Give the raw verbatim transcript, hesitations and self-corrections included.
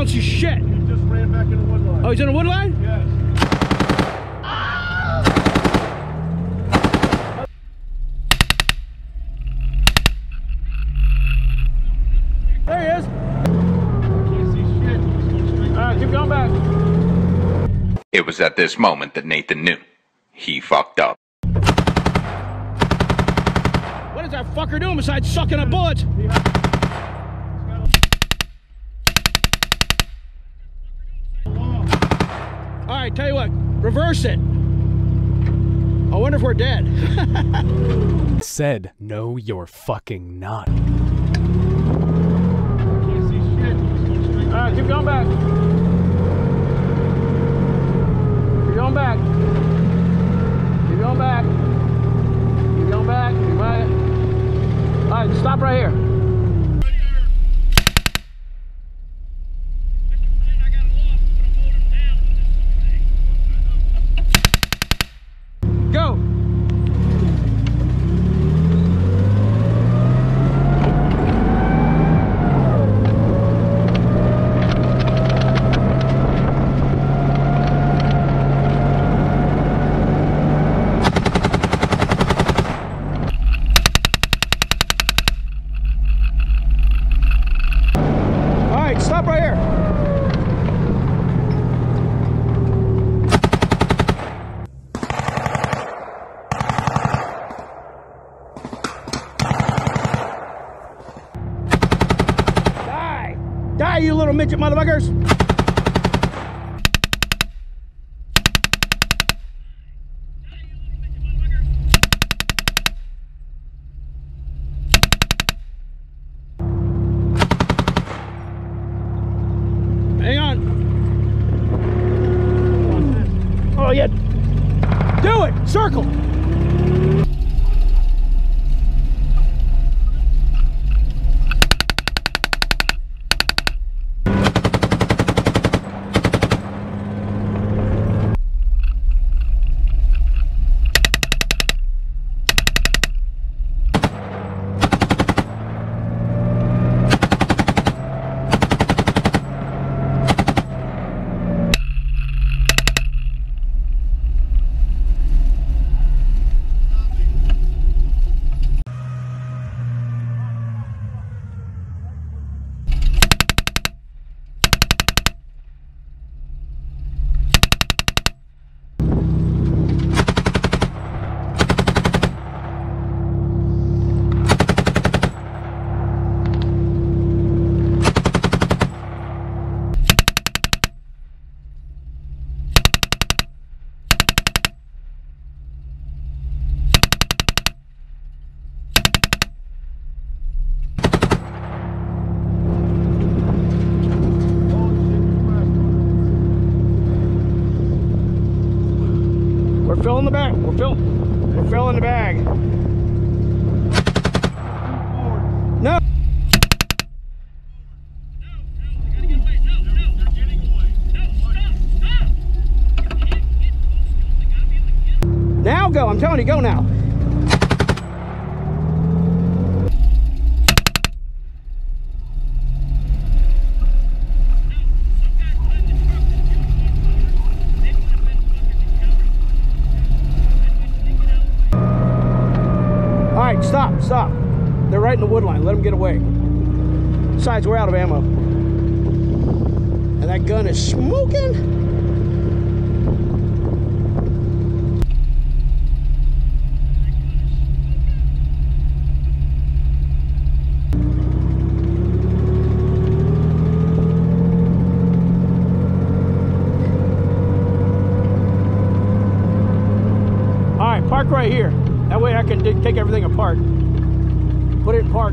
bouncy shit. He just ran back in the wood line. Oh, he's in a wood line? Yes. There he is. I can't see shit. He's going straight. All right, keep going back. It was at this moment that Nathan knew. He fucked up. What is that fucker doing besides sucking a bullet? Alright, tell you what, reverse it. I wonder if we're dead. Said, no, you're fucking not. I can't see shit. Alright, keep going back. Keep going back. Keep going back. Keep going back. Keep going back. Alright, stop right here. Stop right here. Die! Die, you little midget motherfuckers! Hang on. Oh, yeah. Do it. Circle. We're filling the bag. We're filling. We're filling the bag. No. Now go. I'm telling you, go now. Stop, stop. They're right in the wood line. Let them get away. Besides, we're out of ammo. And that gun is smoking. All right, park right here. That way I can take everything apart. Put it in park.